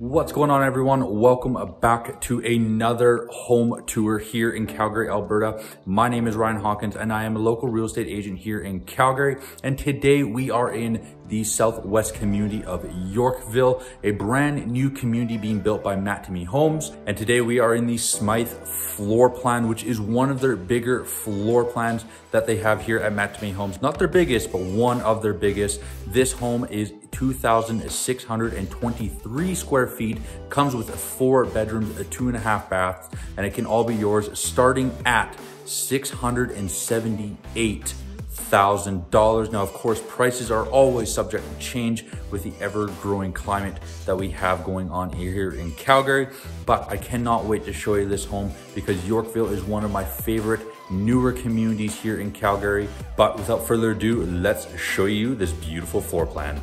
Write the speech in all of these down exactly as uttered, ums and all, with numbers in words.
What's going on, everyone? Welcome back to another home tour here in Calgary, Alberta. My name is Ryan Hawkins and I am a local real estate agent here in Calgary. And today we are in the southwest community of Yorkville, a brand new community being built by Mattamy Homes. And today we are in the Smythe floor plan, which is one of their bigger floor plans that they have here at Mattamy Homes. Not their biggest, but one of their biggest. This home is two thousand six hundred twenty-three square feet, comes with four bedrooms, two and a half baths, and it can all be yours starting at six hundred seventy-eight thousand dollars. Now, of course, prices are always subject to change with the ever-growing climate that we have going on here in Calgary, but I cannot wait to show you this home because Yorkville is one of my favorite newer communities here in Calgary. But without further ado, let's show you this beautiful floor plan.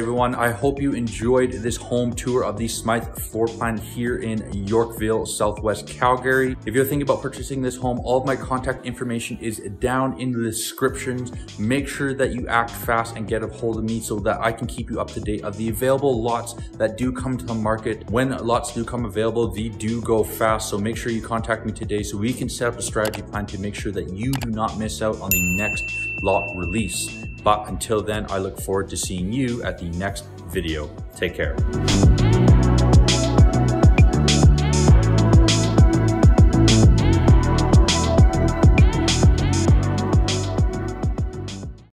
everyone. I hope you enjoyed this home tour of the Smythe floor plan here in Yorkville, Southwest Calgary. If you're thinking about purchasing this home, all of my contact information is down in the descriptions. Make sure that you act fast and get a hold of me so that I can keep you up to date of the available lots that do come to the market. When lots do come available, they do go fast. So make sure you contact me today so we can set up a strategy plan to make sure that you do not miss out on the next lot release. But until then, I look forward to seeing you at the next video. Take care.